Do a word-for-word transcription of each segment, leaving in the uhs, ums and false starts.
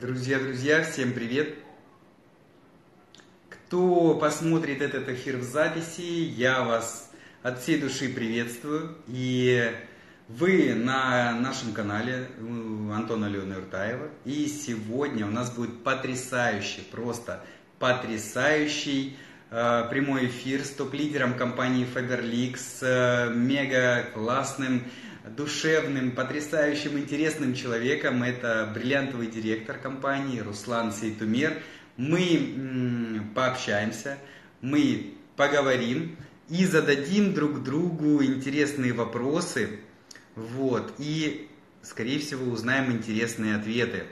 Друзья, друзья, всем привет! Кто посмотрит этот эфир в записи, я вас от всей души приветствую. И вы на нашем канале Антона Леона Юртаева. И сегодня у нас будет потрясающий, просто потрясающий э, прямой эфир с топ-лидером компании Фаберлик, с э, мега-классным, душевным, потрясающим, интересным человеком. Это бриллиантовый директор компании Руслан Сейтумер. Мы пообщаемся, мы поговорим и зададим друг другу интересные вопросы. Вот. И, скорее всего, узнаем интересные ответы.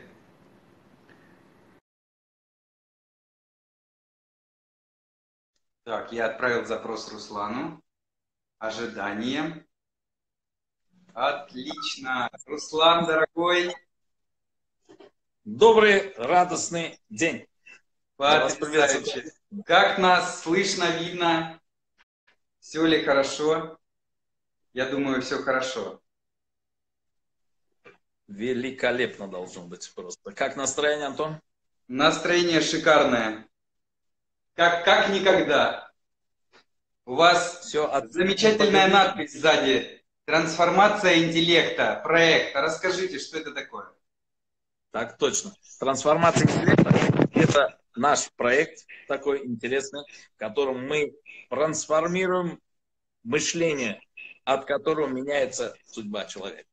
Так, я отправил запрос Руслану. Ожидание. Отлично. Руслан, дорогой. Добрый, радостный день. Потрясающе. Как нас слышно, видно? Все ли хорошо? Я думаю, все хорошо. Великолепно должно быть просто. Как настроение, Антон? Настроение шикарное. Как, как никогда. У вас все от... замечательная надпись сзади. Трансформация интеллекта, проект. Расскажите, что это такое? Так точно. Трансформация интеллекта – это наш проект такой интересный, в котором мы трансформируем мышление, от которого меняется судьба человека.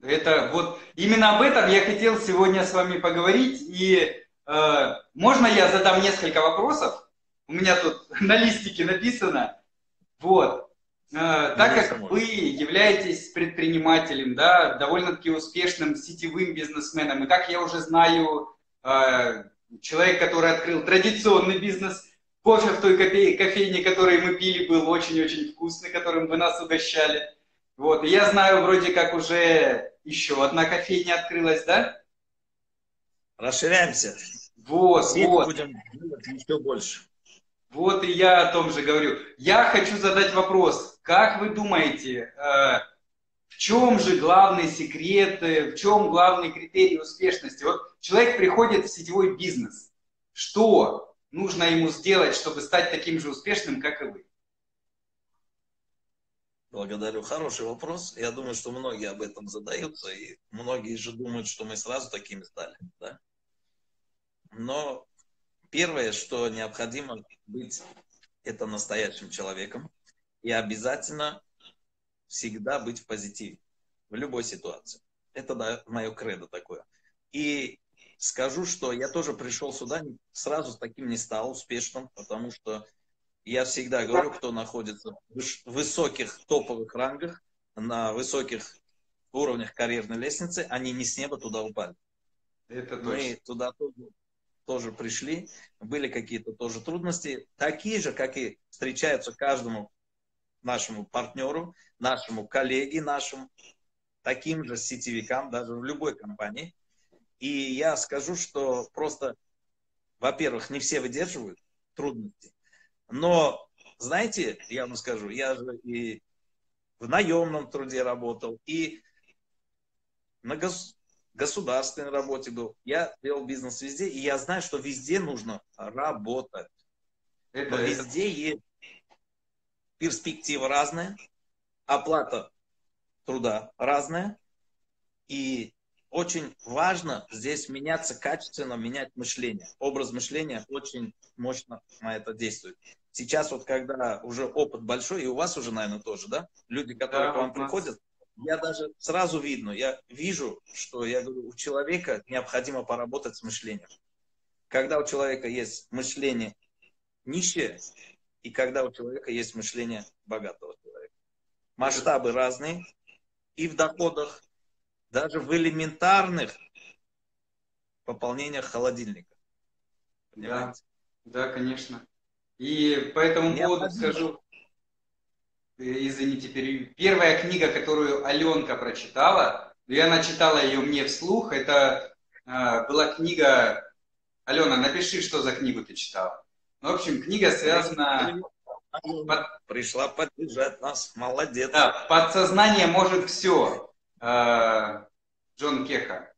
Это вот именно об этом я хотел сегодня с вами поговорить. И э, можно я задам несколько вопросов? У меня тут на листике написано. Вот. Так как вы являетесь предпринимателем, да, довольно-таки успешным сетевым бизнесменом, и как я уже знаю, человек, который открыл традиционный бизнес, кофе в той кофейне, который мы пили, был очень-очень вкусный, которым вы нас угощали. Вот. И я знаю, вроде как уже еще одна кофейня открылась, да? Расширяемся. Вот, Свет вот. Будем делать еще больше. Вот и я о том же говорю. Я хочу задать вопрос. Как вы думаете, в чем же главный секрет, в чем главный критерий успешности? Вот человек приходит в сетевой бизнес. Что нужно ему сделать, чтобы стать таким же успешным, как и вы? Благодарю. Хороший вопрос. Я думаю, что многие об этом задаются. И многие же думают, что мы сразу такими стали. Да? Но... Первое, что необходимо быть, это настоящим человеком. И обязательно всегда быть в позитиве. В любой ситуации. Это да, мое кредо такое. И скажу, что я тоже пришел сюда, сразу с таким не стал успешным, потому что я всегда говорю, кто находится в высоких топовых рангах, на высоких уровнях карьерной лестницы, они не с неба туда упали. Это точно. Мы туда тоже... тоже пришли, были какие-то тоже трудности, такие же, как и встречаются каждому нашему партнеру, нашему коллеге, нашим таким же сетевикам, даже в любой компании. И я скажу, что просто, во-первых, не все выдерживают трудности, но, знаете, я вам скажу, я же и в наемном труде работал, и на гос... государственной работе был. Я делал бизнес везде, и я знаю, что везде нужно работать. Это, Но везде это... есть перспективы разные, оплата труда разная, и очень важно здесь меняться качественно, менять мышление. Образ мышления очень мощно на это действует. Сейчас вот, когда уже опыт большой, и у вас уже, наверное, тоже, да? Люди, которые да, к вам нас... приходят, я даже сразу видно, я вижу, что я говорю, у человека необходимо поработать с мышлением. Когда у человека есть мышление нищее, и когда у человека есть мышление богатого человека. Масштабы разные, и в доходах, даже в элементарных пополнениях холодильника. Понимаете? Да, да, конечно. И по этому поводу скажу... Извините, перевью. Первая книга, которую Аленка прочитала, и она читала ее мне вслух, это э, была книга... Алена, напиши, что за книгу ты читала. Ну, в общем, книга связана... Под... Пришла поддержать нас, молодец. Да, «Подсознание может все», э, Джон Кеха.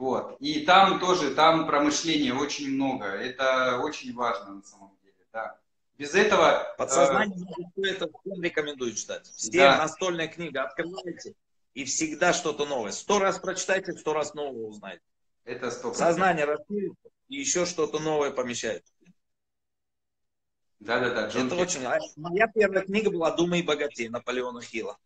Вот. И там тоже, там про мышление очень много. Это очень важно на самом деле, да. Без этого... Подсознание э... это всем рекомендует читать. Все да. Настольная книга, открывайте, и всегда что-то новое. Сто раз прочитайте, сто раз нового узнаете. Это сто процентов. Сознание расширится, и еще что-то новое помещает. Да-да-да. Это очень... Моя первая книга была «Думы и богатей» Наполеона Хилла.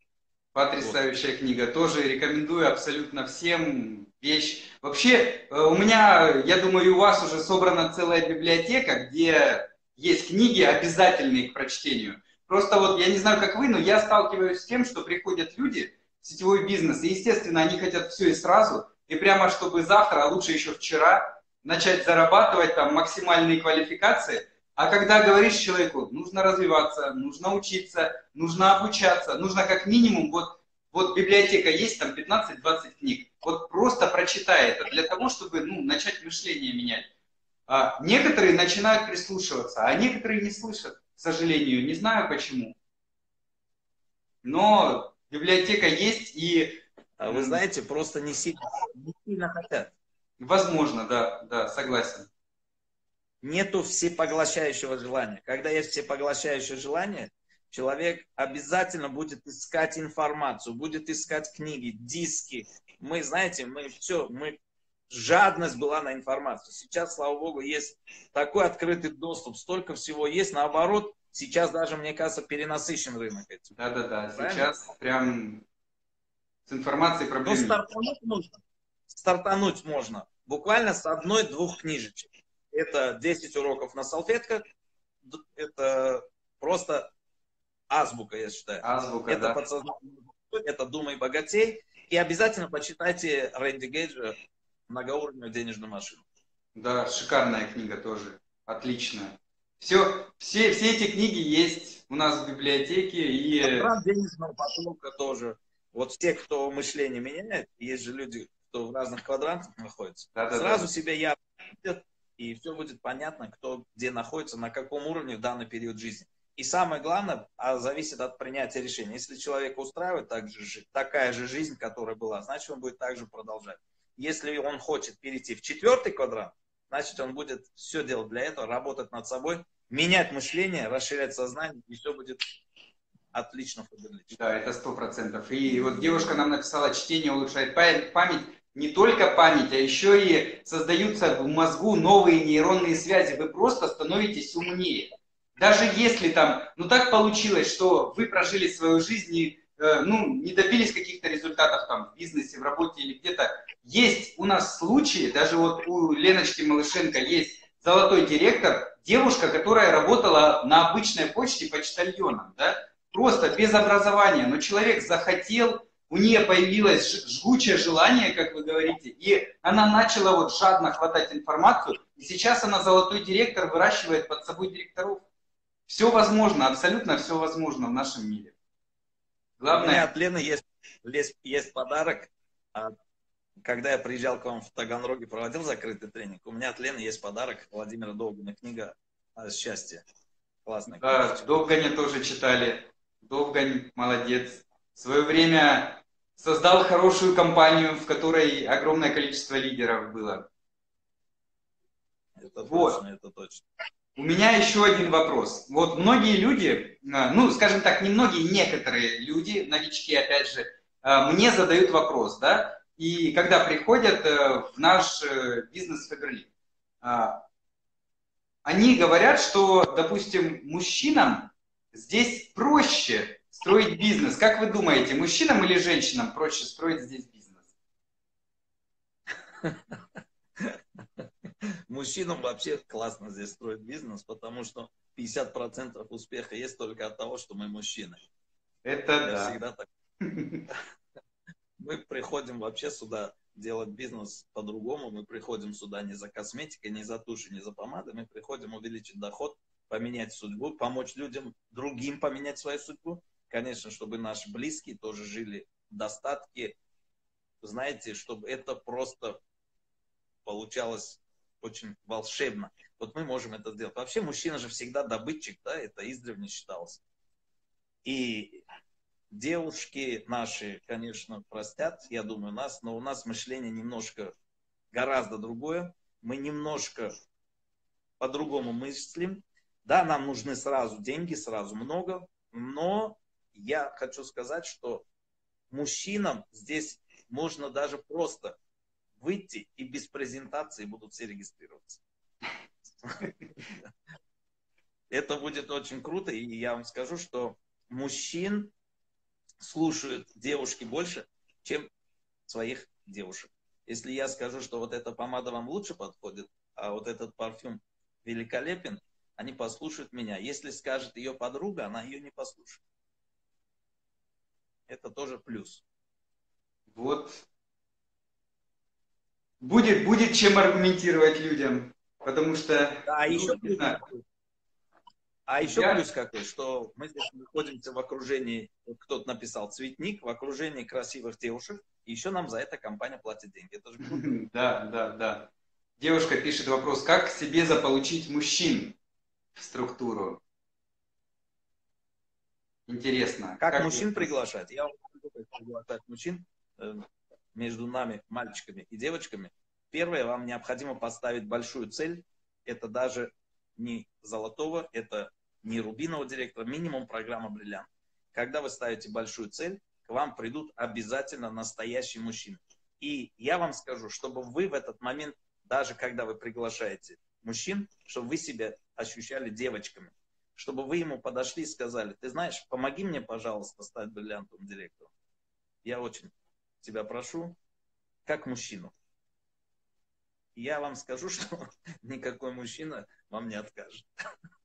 Потрясающая вот. Книга. Тоже рекомендую абсолютно всем вещь. Вообще, у меня, я думаю, и у вас уже собрана целая библиотека, где есть книги, обязательные к прочтению. Просто вот, я не знаю, как вы, но я сталкиваюсь с тем, что приходят люди в сетевой бизнес, и, естественно, они хотят все и сразу, и прямо чтобы завтра, а лучше еще вчера, начать зарабатывать там максимальные квалификации. А когда говоришь человеку, нужно развиваться, нужно учиться, нужно обучаться, нужно как минимум, вот, вот библиотека есть, там пятнадцать-двадцать книг, вот просто прочитай это, для того, чтобы ну, начать мышление менять. А некоторые начинают прислушиваться, а некоторые не слышат, к сожалению, не знаю почему. Но библиотека есть и... Вы знаете, просто не сильно, не сильно хотят. Возможно, да, да, согласен. Нету всепоглощающего желания. Когда есть всепоглощающее желание, человек обязательно будет искать информацию, будет искать книги, диски. Мы, знаете, мы все, мы... жадность была на информацию. Сейчас, слава богу, есть такой открытый доступ, столько всего есть. Наоборот, сейчас даже, мне кажется, перенасыщен рынок этим. Да-да-да, сейчас прям с информацией проблемы. Ну, стартануть можно. Стартануть можно. Буквально с одной-двух книжечек. Это десять уроков на салфетках, это просто азбука, я считаю. Азбука, это да. Подсознание, это «Думай богатей». И обязательно почитайте Рэнди Гейджа «Многоуровневую денежную машину». Да, шикарная книга тоже, отличная. Все, все, все эти книги есть у нас в библиотеке. И... «Закон денежного потока» тоже. Вот все, кто мышление меняет, есть же люди, кто в разных квадрантах находится, да, да, сразу да. Себе явно. И все будет понятно, кто где находится, на каком уровне в данный период жизни. И самое главное, а зависит от принятия решения. Если человека устраивает так же, такая же жизнь, которая была, значит, он будет также продолжать. Если он хочет перейти в четвертый квадрант, значит, он будет все делать для этого, работать над собой, менять мышление, расширять сознание, и все будет отлично. Да, это сто процентов. И вот девушка нам написала, чтение улучшает память. Не только память, а еще и создаются в мозгу новые нейронные связи. Вы просто становитесь умнее. Даже если там, ну так получилось, что вы прожили свою жизнь и э, ну, не добились каких-то результатов там в бизнесе, в работе или где-то. Есть у нас случаи, даже вот у Леночки Малышенко есть золотой директор, девушка, которая работала на обычной почте почтальоном, да? Просто без образования, но человек захотел... У нее появилось жгучее желание, как вы говорите, и она начала вот жадно хватать информацию, и сейчас она золотой директор, выращивает под собой директоров. Все возможно, абсолютно все возможно в нашем мире. Главное... У меня от Лены есть, есть подарок. Когда я приезжал к вам в Таганроге, проводил закрытый тренинг, у меня от Лены есть подарок Владимира Довгана, книга «Счастье». Классная книга. Да, Довганя тоже читали. Довгань молодец. В свое время создал хорошую компанию, в которой огромное количество лидеров было. Это вот. Точно, это точно. У меня еще один вопрос. Вот многие люди, ну, скажем так, не многие, некоторые люди, новички, опять же, мне задают вопрос, да, и когда приходят в наш бизнес Фаберлик, они говорят, что, допустим, мужчинам здесь проще строить бизнес. Как вы думаете, мужчинам или женщинам проще строить здесь бизнес? Мужчинам вообще классно здесь строить бизнес, потому что пятьдесят процентов успеха есть только от того, что мы мужчины. Это я да. Всегда так. Мы приходим вообще сюда делать бизнес по-другому. Мы приходим сюда не за косметикой, не за тушью, не за помадой. Мы приходим увеличить доход, поменять судьбу, помочь людям, другим поменять свою судьбу. Конечно, чтобы наши близкие тоже жили в достатке. Знаете, чтобы это просто получалось очень волшебно. Вот мы можем это сделать. Вообще, мужчина же всегда добытчик, да, это издревле считалось. И девушки наши, конечно, простят, я думаю, нас, но у нас мышление немножко гораздо другое. Мы немножко по-другому мыслим. Да, нам нужны сразу деньги, сразу много, но я хочу сказать, что мужчинам здесь можно даже просто выйти, и без презентации будут все регистрироваться. Это будет очень круто, и я вам скажу, что мужчин слушают девушки больше, чем своих девушек. Если я скажу, что вот эта помада вам лучше подходит, а вот этот парфюм великолепен, они послушают меня. Если скажет ее подруга, она ее не послушает. Это тоже плюс. Вот. Будет, будет чем аргументировать людям, потому что... А еще, плюс, а еще Я... плюс какой, что мы здесь находимся в окружении, вот кто-то написал, цветник, в окружении красивых девушек, и еще нам за это компания платит деньги. Это же... Да, да, да. Девушка пишет вопрос, как себе заполучить мужчин в структуру? Интересно. Как, как мужчин это? Приглашать? Я вам буду приглашать мужчин между нами, мальчиками и девочками. Первое, вам необходимо поставить большую цель. Это даже не золотого, это не рубинового директора, минимум программа «Бриллиант». Когда вы ставите большую цель, к вам придут обязательно настоящие мужчины. И я вам скажу, чтобы вы в этот момент, даже когда вы приглашаете мужчин, чтобы вы себя ощущали девочками. Чтобы вы ему подошли и сказали, ты знаешь, помоги мне, пожалуйста, стать бриллиантовым директором. Я очень тебя прошу, как мужчину. Я вам скажу, что никакой мужчина вам не откажет.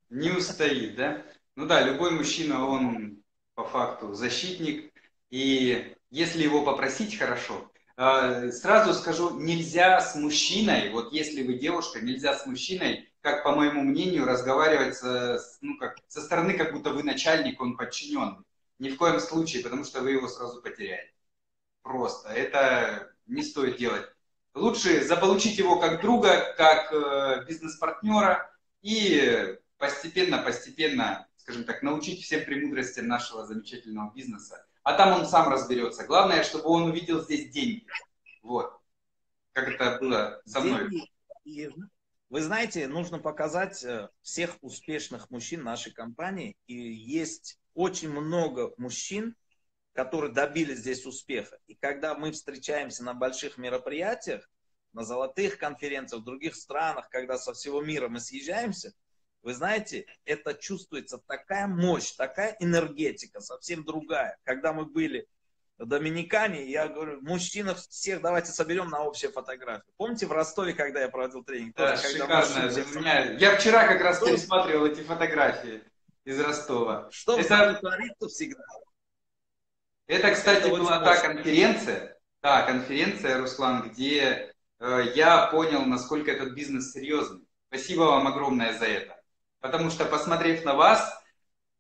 Не устоит, да? Ну да, любой мужчина, он по факту защитник. И если его попросить, хорошо. Сразу скажу, нельзя с мужчиной, вот если вы девушка, нельзя с мужчиной, как, по моему мнению, разговаривать со, ну, как, со стороны, как будто вы начальник, он подчиненный. Ни в коем случае, потому что вы его сразу потеряете. Просто. Это не стоит делать. Лучше заполучить его как друга, как э, бизнес-партнера и постепенно-постепенно, скажем так, научить всем премудростям нашего замечательного бизнеса. А там он сам разберется. Главное, чтобы он увидел здесь деньги. Вот. Как это было со мной. Вы знаете, нужно показать всех успешных мужчин нашей компании. И есть очень много мужчин, которые добились здесь успеха. И когда мы встречаемся на больших мероприятиях, на золотых конференциях, в других странах, когда со всего мира мы съезжаемся, вы знаете, это чувствуется такая мощь, такая энергетика, совсем другая. Когда мы были в Доминикане, я говорю, мужчин всех давайте соберем на общую фотографию. Помните в Ростове, когда я проводил тренинг? Да, тоже, шикарно. Всех... Я вчера как раз пересматривал эти фотографии из Ростова. Что это... творится всегда. Это, кстати, это была та мощная конференция, та конференция, Руслан, где э, я понял, насколько этот бизнес серьезный. Спасибо вам огромное за это. Потому что, посмотрев на вас,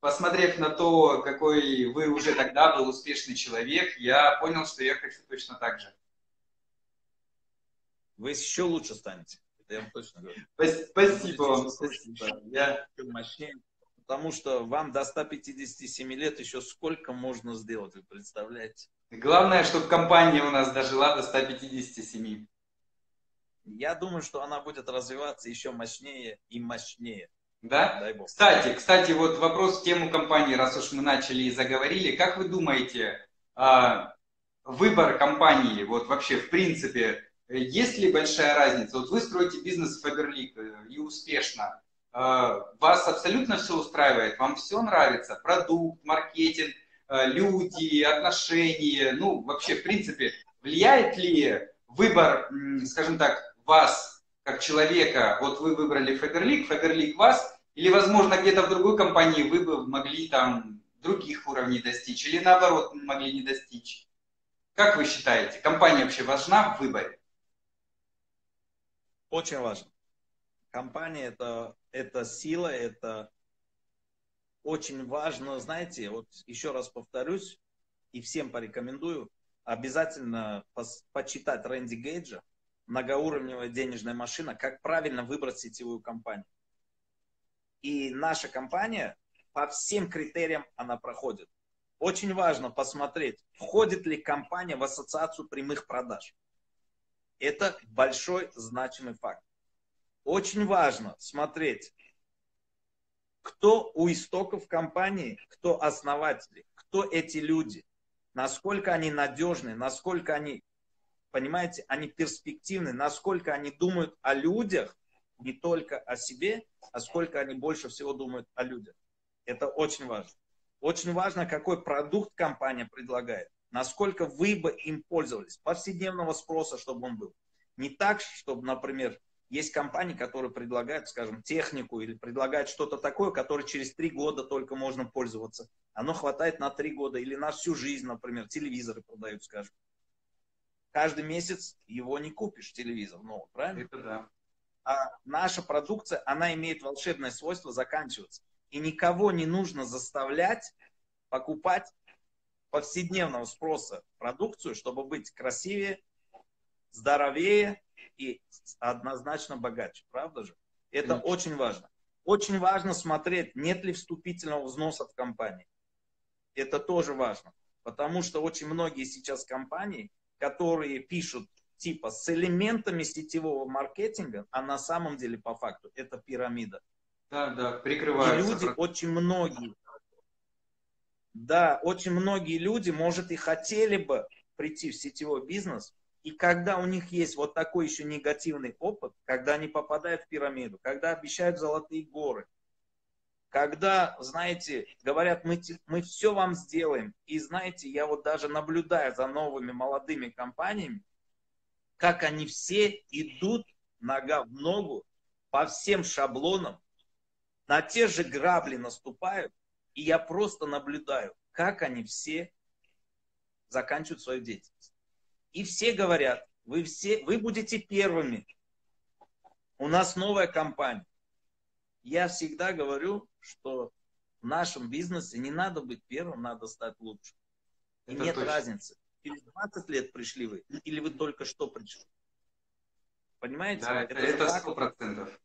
посмотрев на то, какой вы уже тогда был успешный человек, я понял, что я хочу точно так же. Вы еще лучше станете. Это я вам точно говорю. Спасибо вам. Спасибо. Я... Потому что вам до ста пятидесяти семи лет еще сколько можно сделать, вы представляете? Главное, чтобы компания у нас дожила до ста пятидесяти семи. Я думаю, что она будет развиваться еще мощнее и мощнее. Да? Дай бог. Кстати, кстати, вот вопрос в тему компании, раз уж мы начали и заговорили. Как вы думаете, выбор компании, вот вообще в принципе, есть ли большая разница? Вот вы строите бизнес в Фаберлик и успешно. Вас абсолютно все устраивает? Вам все нравится? Продукт, маркетинг, люди, отношения? Ну, вообще, в принципе, влияет ли выбор, скажем так, вас, как человека, вот вы выбрали Фаберлик, Фаберлик вас, или, возможно, где-то в другой компании вы бы могли там других уровней достичь, или наоборот, могли не достичь. Как вы считаете, компания вообще важна в выборе? Очень важно. Компания это, это сила, это очень важно, знаете, вот еще раз повторюсь, и всем порекомендую, обязательно пос, почитать Рэнди Гейджа, многоуровневая денежная машина, как правильно выбрать сетевую компанию. И наша компания по всем критериям она проходит. Очень важно посмотреть, входит ли компания в ассоциацию прямых продаж. Это большой значимый факт. Очень важно смотреть, кто у истоков компании, кто основатели, кто эти люди, насколько они надежны, насколько они, понимаете, они перспективны, насколько они думают о людях, не только о себе, а сколько они больше всего думают о людях. Это очень важно. Очень важно, какой продукт компания предлагает, насколько вы бы им пользовались, повседневного спроса, чтобы он был. Не так, чтобы, например, есть компании, которые предлагают, скажем, технику или предлагают что-то такое, которое через три года только можно пользоваться. Оно хватает на три года или на всю жизнь, например, телевизоры продают, скажем. Каждый месяц его не купишь, телевизор новый, правильно? Это да. А наша продукция, она имеет волшебное свойство заканчиваться. И никого не нужно заставлять покупать повседневного спроса продукцию, чтобы быть красивее, здоровее и однозначно богаче. Правда же? Это [S2] Конечно. [S1] Очень важно. Очень важно смотреть, нет ли вступительного взноса в компании. Это тоже важно. Потому что очень многие сейчас компании, которые пишут типа с элементами сетевого маркетинга, а на самом деле по факту это пирамида. Да, да, прикрываются. И люди, очень многие, да, очень многие люди, может, и хотели бы прийти в сетевой бизнес, и когда у них есть вот такой еще негативный опыт, когда они попадают в пирамиду, когда обещают золотые горы, когда, знаете, говорят, мы, мы все вам сделаем, и, знаете, я вот даже наблюдаю за новыми молодыми компаниями, как они все идут нога в ногу по всем шаблонам, на те же грабли наступают, и я просто наблюдаю, как они все заканчивают свою деятельность. И все говорят, вы, все, вы будете первыми, у нас новая компания. Я всегда говорю, что в нашем бизнесе не надо быть первым, надо стать лучше. И нет разницы, через двадцать лет пришли вы, или вы только что пришли. Понимаете? Да, это, это сто процентов.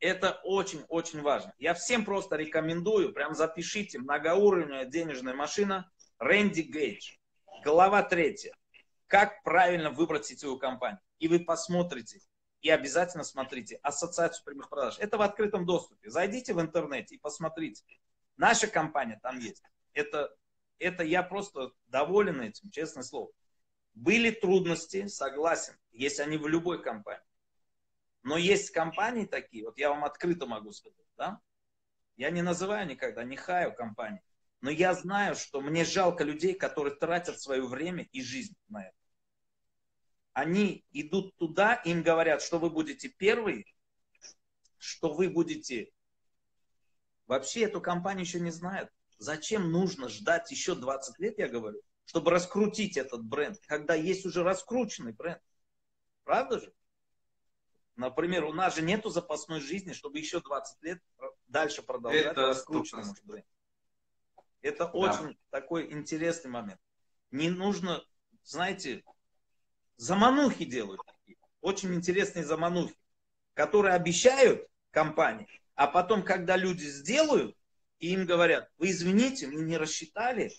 Это очень-очень важно. Я всем просто рекомендую, прям запишите, многоуровневая денежная машина, Рэнди Гейдж, глава третья. Как правильно выбрать сетевую компанию. И вы посмотрите, и обязательно смотрите ассоциацию прямых продаж. Это в открытом доступе. Зайдите в интернете и посмотрите. Наша компания там есть. Это, это я просто доволен этим, честное слово. Были трудности, согласен, есть они в любой компании. Но есть компании такие, вот я вам открыто могу сказать, да? Я не называю никогда, не хаю компании, но я знаю, что мне жалко людей, которые тратят свое время и жизнь на это. Они идут туда, им говорят, что вы будете первые, что вы будете... Вообще эту компанию еще не знают. Зачем нужно ждать еще двадцать лет, я говорю, чтобы раскрутить этот бренд, когда есть уже раскрученный бренд. Правда же? Например, у нас же нету запасной жизни, чтобы еще двадцать лет дальше продолжать. Это, Это да. очень такой интересный момент. Не нужно, знаете, заманухи делают. Очень интересные заманухи, которые обещают компании, а потом, когда люди сделают, и им говорят, вы извините, мы не рассчитали,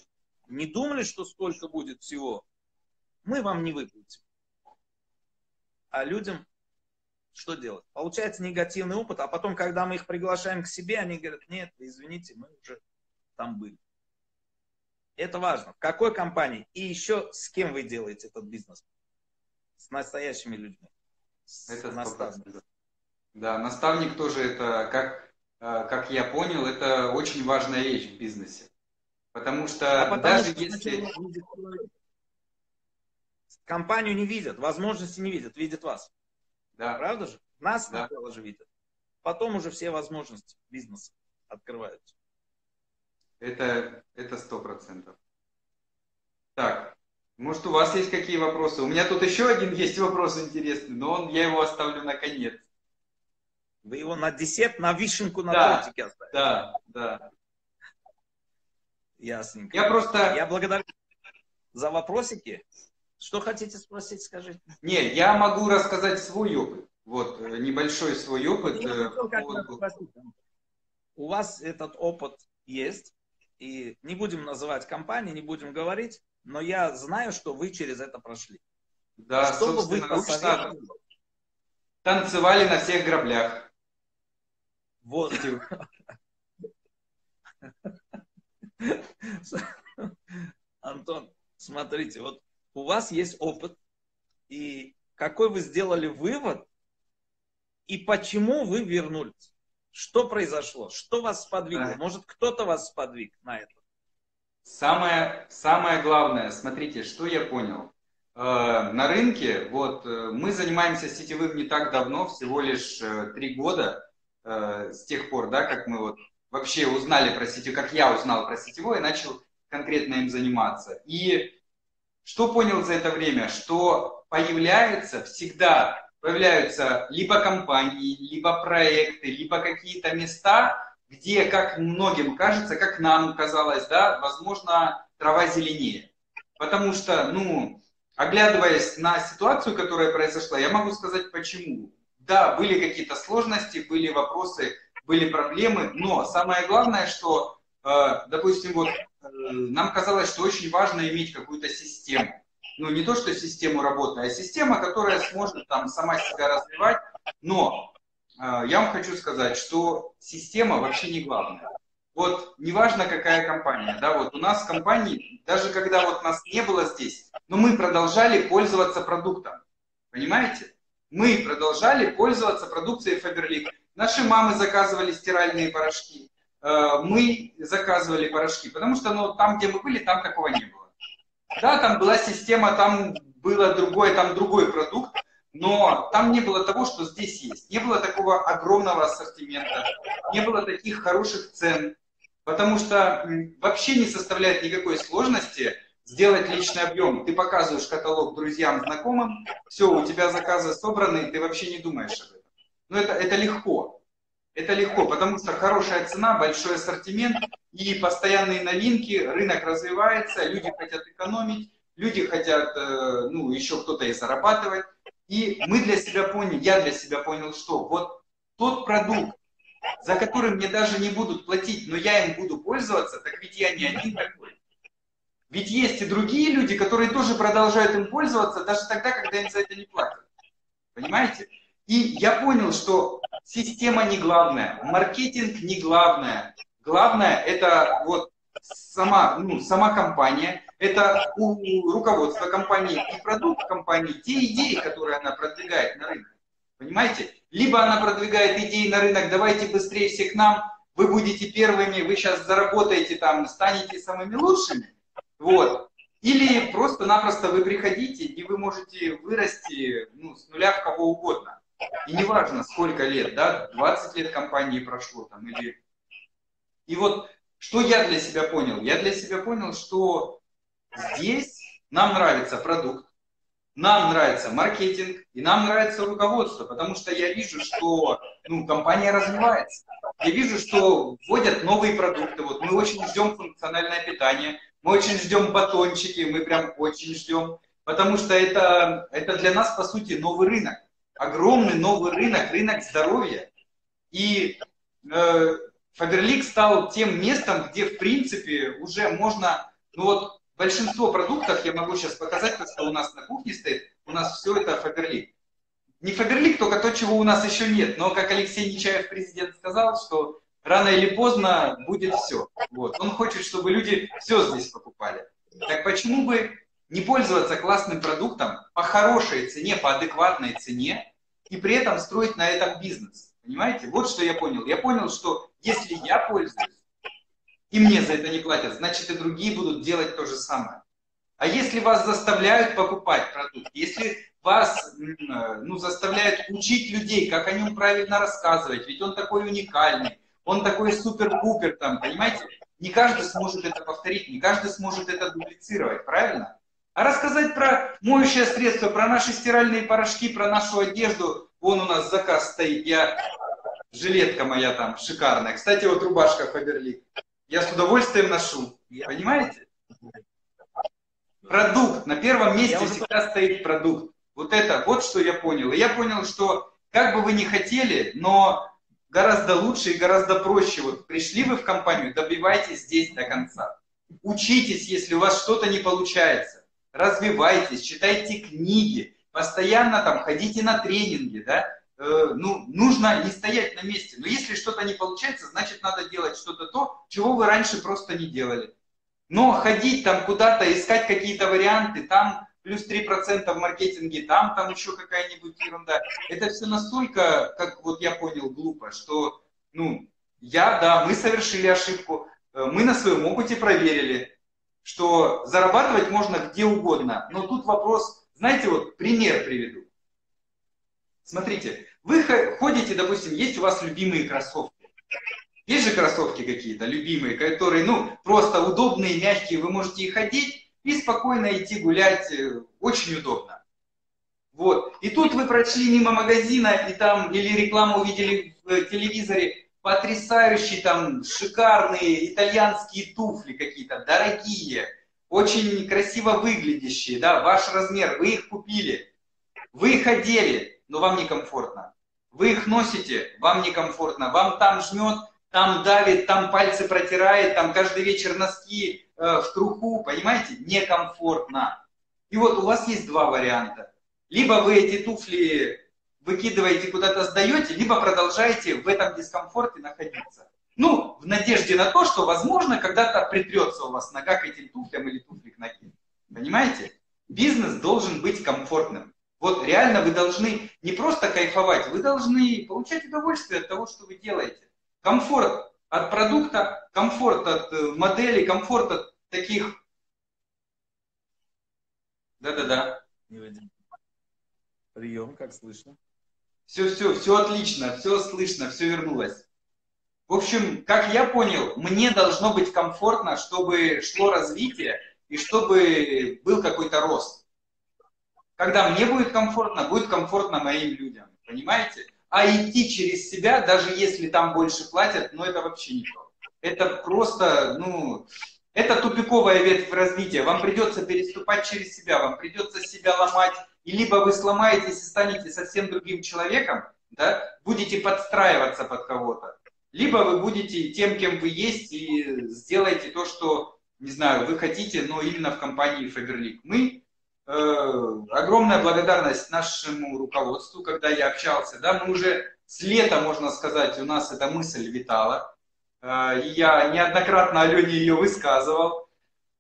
не думали, что столько будет всего, мы вам не выплатим. А людям... Что делать? Получается негативный опыт, а потом, когда мы их приглашаем к себе, они говорят, нет, извините, мы уже там были. Это важно. В какой компании и еще с кем вы делаете этот бизнес? С настоящими людьми. С это наставником. Да, наставник тоже это, как, как я понял, это очень важная вещь в бизнесе. Потому что а потому даже что если... Компанию не видят, возможности не видят, видят вас. Да. Правда же? Нас да. сначала же видят. Потом уже все возможности бизнеса открываются. Это сто процентов. Так, может, у вас есть какие вопросы? У меня тут еще один есть вопрос интересный, но он, я его оставлю на конец. Вы его на десерт, на вишенку, на да, тортике оставите? Да, да. Ясненько. Я просто... Я благодарю за вопросики. Что хотите спросить, скажите? Не, я могу рассказать свой опыт. Вот, небольшой свой опыт. У вас этот опыт есть. И не будем называть компании, не будем говорить, но я знаю, что вы через это прошли. Да, что собственно, бы вы посоветовали? Танцевали на всех граблях. Вот. Антон, смотрите, вот у вас есть опыт, и какой вы сделали вывод, и почему вы вернулись? Что произошло? Что вас сподвигло? Может, кто-то вас сподвиг на это? Самое, самое главное, смотрите, что я понял. Э, на рынке, вот, мы занимаемся сетевым не так давно, всего лишь три года, э, с тех пор, да, как мы вот вообще узнали про сетевое, как я узнал про сетевое и начал конкретно им заниматься. И что понял за это время? Что появляется всегда... Появляются либо компании, либо проекты, либо какие-то места, где, как многим кажется, как нам казалось, да, возможно, трава зеленее. Потому что, ну, оглядываясь на ситуацию, которая произошла, я могу сказать, почему. Да, были какие-то сложности, были вопросы, были проблемы, но самое главное, что, допустим, вот нам казалось, что очень важно иметь какую-то систему. Ну, не то, что систему работы, а система, которая сможет там сама себя развивать. Но э, я вам хочу сказать, что система вообще не главная. Вот неважно, какая компания. Да, вот у нас в компании, даже когда вот нас не было здесь, но мы продолжали пользоваться продуктом. Понимаете? Мы продолжали пользоваться продукцией Фаберлик. Наши мамы заказывали стиральные порошки. Э, мы заказывали порошки, потому что ну, там, где мы были, там такого не было. Да, там была система, там было другое, там другой продукт, но там не было того, что здесь есть. Не было такого огромного ассортимента, не было таких хороших цен, потому что вообще не составляет никакой сложности сделать личный объем. Ты показываешь каталог друзьям, знакомым, все, у тебя заказы собраны, ты вообще не думаешь об этом. Но это, это легко. Это легко, потому что хорошая цена, большой ассортимент и постоянные новинки, рынок развивается, люди хотят экономить, люди хотят, ну, еще кто-то и зарабатывать. И мы для себя поняли, я для себя понял, что вот тот продукт, за который мне даже не будут платить, но я им буду пользоваться, так ведь я не один такой. Ведь есть и другие люди, которые тоже продолжают им пользоваться, даже тогда, когда им за это не платят. Понимаете? И я понял, что система не главная, маркетинг не главное. Главное это вот сама, ну, сама компания, это у руководства компании и продукт компании, те идеи, которые она продвигает на рынок. Понимаете? Либо она продвигает идеи на рынок, давайте быстрее все к нам, вы будете первыми, вы сейчас заработаете там, станете самыми лучшими. Вот. Или просто-напросто вы приходите и вы можете вырасти ну, с нуля в кого угодно. И неважно, сколько лет, да, двадцать лет компании прошло там или... И вот, что я для себя понял? Я для себя понял, что здесь нам нравится продукт, нам нравится маркетинг и нам нравится руководство, потому что я вижу, что ну, компания развивается. Я вижу, что вводят новые продукты. Вот мы очень ждем функциональное питание, мы очень ждем батончики, мы прям очень ждем, потому что это, это для нас, по сути, новый рынок. Огромный новый рынок, рынок здоровья. И э, Фаберлик стал тем местом, где, в принципе, уже можно... Ну вот, большинство продуктов, я могу сейчас показать, то, что у нас на кухне стоит, у нас все это Фаберлик. Не Фаберлик, только то, чего у нас еще нет. Но, как Алексей Нечаев, президент, сказал, что рано или поздно будет все. Вот. Он хочет, чтобы люди все здесь покупали. Так почему бы... не пользоваться классным продуктом по хорошей цене, по адекватной цене и при этом строить на этом бизнес. Понимаете? Вот что я понял. Я понял, что если я пользуюсь, и мне за это не платят, значит и другие будут делать то же самое. А если вас заставляют покупать продукт, если вас ну, заставляют учить людей, как о нем правильно рассказывать, ведь он такой уникальный, он такой супер-пупер, там, понимаете? Не каждый сможет это повторить, не каждый сможет это дублицировать, правильно? А рассказать про моющее средство, про наши стиральные порошки, про нашу одежду. Вон у нас заказ стоит. Я... Жилетка моя там шикарная. Кстати, вот рубашка Фаберлик. Я с удовольствием ношу. Понимаете? Продукт. На первом месте я всегда уже... стоит продукт. Вот это, вот что я понял. И я понял, что как бы вы ни хотели, но гораздо лучше и гораздо проще. Вот пришли вы в компанию, добивайтесь здесь до конца. Учитесь, если у вас что-то не получается. развивайтесь, читайте книги, постоянно там ходите на тренинги, да, э, ну, нужно не стоять на месте, но если что-то не получается, значит, надо делать что-то то, чего вы раньше просто не делали. Но ходить там куда-то, искать какие-то варианты, там плюс три процента в маркетинге, там, там еще какая-нибудь ерунда, это все настолько, как вот я понял, глупо, что, ну, я, да, мы совершили ошибку, мы на своем опыте проверили, что зарабатывать можно где угодно. Но тут вопрос, знаете, вот пример приведу. Смотрите, вы ходите, допустим, есть у вас любимые кроссовки. Есть же кроссовки какие-то любимые, которые, ну, просто удобные, мягкие, вы можете их одеть и спокойно идти гулять, очень удобно. Вот. И тут вы прошли мимо магазина, и там, или рекламу увидели в телевизоре, потрясающие там шикарные итальянские туфли какие-то, дорогие, очень красиво выглядящие, да, ваш размер, вы их купили, вы их одели, но вам некомфортно. Вы их носите, вам некомфортно, вам там жмет, там давит, там пальцы протирает, там каждый вечер носки э, в труху, понимаете, некомфортно. И вот у вас есть два варианта. Либо вы эти туфли выкидываете, куда-то сдаете, либо продолжаете в этом дискомфорте находиться. Ну, в надежде на то, что, возможно, когда-то притрется у вас нога к этим туфлям или туфли к ноге. Понимаете? Бизнес должен быть комфортным. Вот реально вы должны не просто кайфовать, вы должны получать удовольствие от того, что вы делаете. Комфорт от продукта, комфорт от модели, комфорт от таких... Да-да-да. Прием, как слышно? Все, все, все отлично, все слышно, все вернулось. В общем, как я понял, мне должно быть комфортно, чтобы шло развитие и чтобы был какой-то рост. Когда мне будет комфортно, будет комфортно моим людям, понимаете? А идти через себя, даже если там больше платят, ну это вообще не то. Это просто, ну, это тупиковая ветвь развития. Вам придется переступать через себя, вам придется себя ломать. И либо вы сломаетесь и станете совсем другим человеком, да, будете подстраиваться под кого-то, либо вы будете тем, кем вы есть, и сделаете то, что, не знаю, вы хотите, но именно в компании Фаберлик. Мы, э, огромная благодарность нашему руководству, когда я общался, да, мы уже с лета, можно сказать, у нас эта мысль витала. Э, я неоднократно Алене ее высказывал,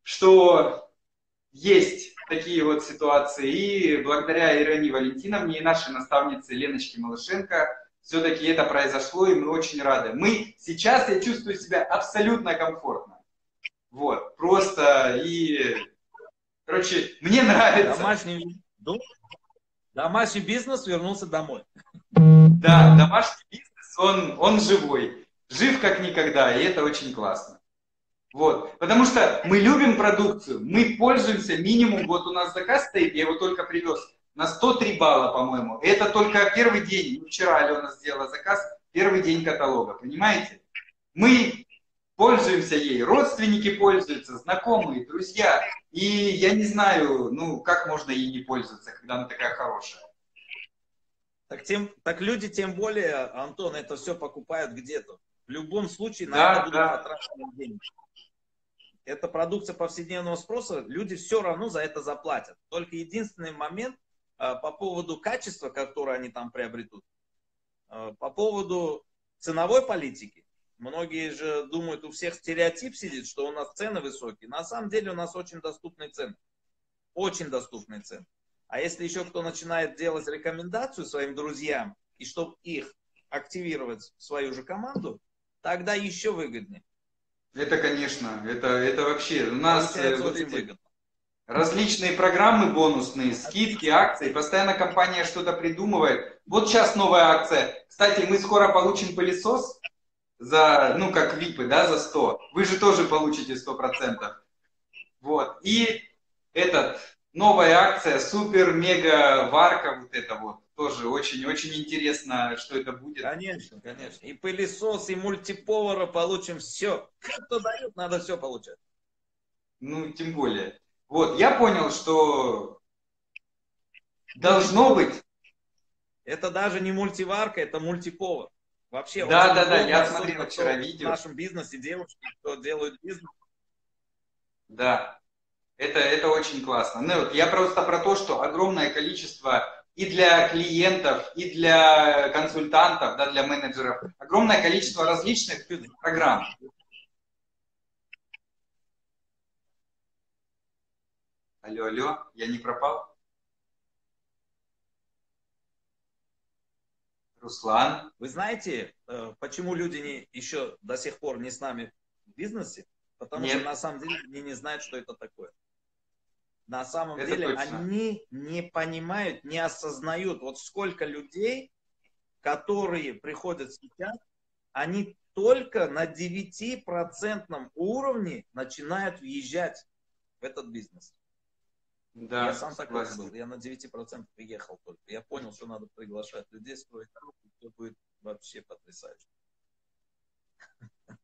что есть... такие вот ситуации. И благодаря Ирине Валентиновне и нашей наставнице Леночке Малышенко все-таки это произошло, и мы очень рады. Мы сейчас, я чувствую себя абсолютно комфортно. Вот. Просто и... Короче, мне нравится. Домашний, домашний бизнес вернулся домой. Да, домашний бизнес, он, он живой. Жив как никогда, и это очень классно. Вот. Потому что мы любим продукцию, мы пользуемся минимум, вот у нас заказ стоит, я его только привез, на сто три балла, по-моему. Это только первый день, вчера Алена сделала заказ, первый день каталога, понимаете? Мы пользуемся ей, родственники пользуются, знакомые, друзья. И я не знаю, ну, как можно ей не пользоваться, когда она такая хорошая. Так, тем, так люди, тем более, Антон, это все покупают где-то. В любом случае, на да, это будут да. потрачены деньги. Это продукция повседневного спроса, люди все равно за это заплатят. Только единственный момент э, по поводу качества, которое они там приобретут, э, по поводу ценовой политики. Многие же думают, у всех стереотип сидит, что у нас цены высокие. На самом деле у нас очень доступные цены. Очень доступные цены. А если еще кто начинает делать рекомендацию своим друзьям, и чтобы их активировать в свою же команду, тогда еще выгоднее. Это, конечно, это, это вообще. У нас вот эти различные программы бонусные, скидки, акции. Постоянно компания что-то придумывает. Вот сейчас новая акция. Кстати, мы скоро получим пылесос за, ну, как випы, да, за сто. Вы же тоже получите сто процентов. Вот. И этот, новая акция, супер-мега-варка, вот это вот. Тоже очень-очень интересно, что это будет. Конечно, конечно. И пылесос, и мультиповара получим все. Кто дает, надо все получать. Ну, тем более. Вот, я понял, что должно быть. Это даже не мультиварка, это мультиповар. Вообще. Да, да, да, я смотрел вчера видео. В нашем бизнесе девушки, кто делают бизнес. Да. Это, это очень классно. Ну, вот я просто про то, что огромное количество и для клиентов, и для консультантов, да, для менеджеров, огромное количество различных программ. Алло, алло, я не пропал? Руслан? Вы знаете, почему люди не, еще до сих пор не с нами в бизнесе? Потому Нет. что на самом деле они не знают, что это такое. На самом это деле точно. Они не понимают, не осознают. Вот сколько людей, которые приходят сейчас, они только на девятипроцентном уровне начинают въезжать в этот бизнес. Да, я сам согласен был. Я на девять процентов приехал только. Я понял, что надо приглашать людей, строить группу, все будет вообще потрясающе.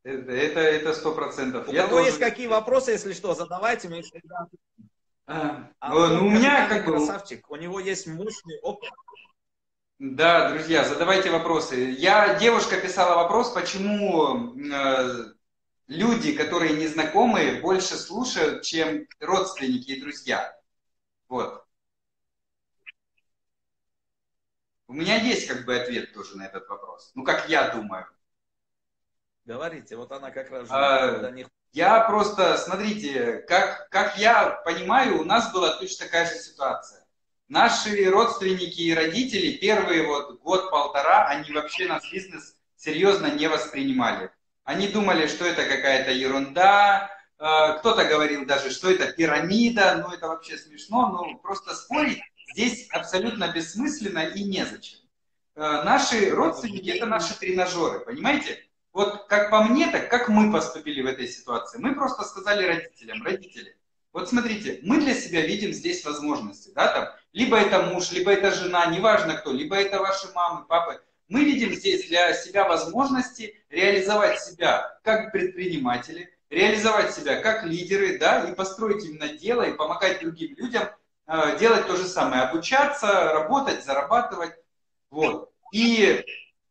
Это это сто процентов. У я кого тоже... есть какие вопросы, если что, задавайте мне. А, а, ну, у меня как бы... красавчик, у него есть мощный опыт. Да, друзья, задавайте вопросы. Я, девушка писала вопрос, почему э, люди, которые незнакомые, больше слушают, чем родственники и друзья. Вот. У меня есть как бы ответ тоже на этот вопрос. Ну, как я думаю. Говорите, вот она как раз... А, до них... Я просто, смотрите, как, как я понимаю, у нас была точно такая же ситуация. Наши родственники и родители первые вот год-полтора, они вообще наш бизнес серьезно не воспринимали. Они думали, что это какая-то ерунда, кто-то говорил даже, что это пирамида, ну это вообще смешно, но просто спорить здесь абсолютно бессмысленно и незачем. Наши родственники – это наши тренажеры, понимаете? Вот как по мне, так как мы поступили в этой ситуации? Мы просто сказали родителям, родители, вот смотрите, мы для себя видим здесь возможности, да, там, либо это муж, либо это жена, неважно кто, либо это ваши мамы, папы. Мы видим здесь для себя возможности реализовать себя как предприниматели, реализовать себя как лидеры, да, и построить именно дело, и помогать другим людям э, делать то же самое, обучаться, работать, зарабатывать, вот. И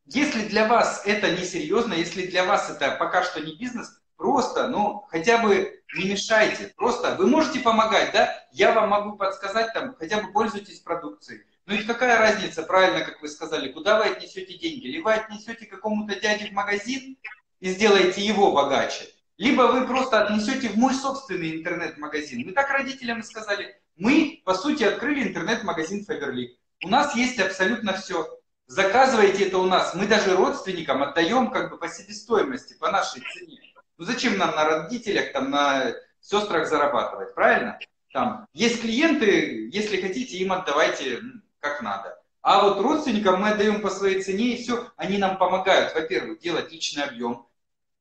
если для вас это не серьезно, если для вас это пока что не бизнес, просто, ну, хотя бы не мешайте, просто вы можете помогать, да, я вам могу подсказать, там, хотя бы пользуйтесь продукцией. Ну и какая разница, правильно, как вы сказали, куда вы отнесете деньги? Или вы отнесете какому-то дяде в магазин и сделаете его богаче, либо вы просто отнесете в мой собственный интернет-магазин. Мы так родителям и сказали, мы, по сути, открыли интернет-магазин Фаберлик. У нас есть абсолютно все. Заказывайте это у нас. Мы даже родственникам отдаем как бы по себестоимости, по нашей цене. Ну зачем нам на родителях, там, на сестрах зарабатывать, правильно? Там есть клиенты, если хотите, им отдавайте как надо. А вот родственникам мы отдаем по своей цене, и все. Они нам помогают, во-первых, делать личный объем.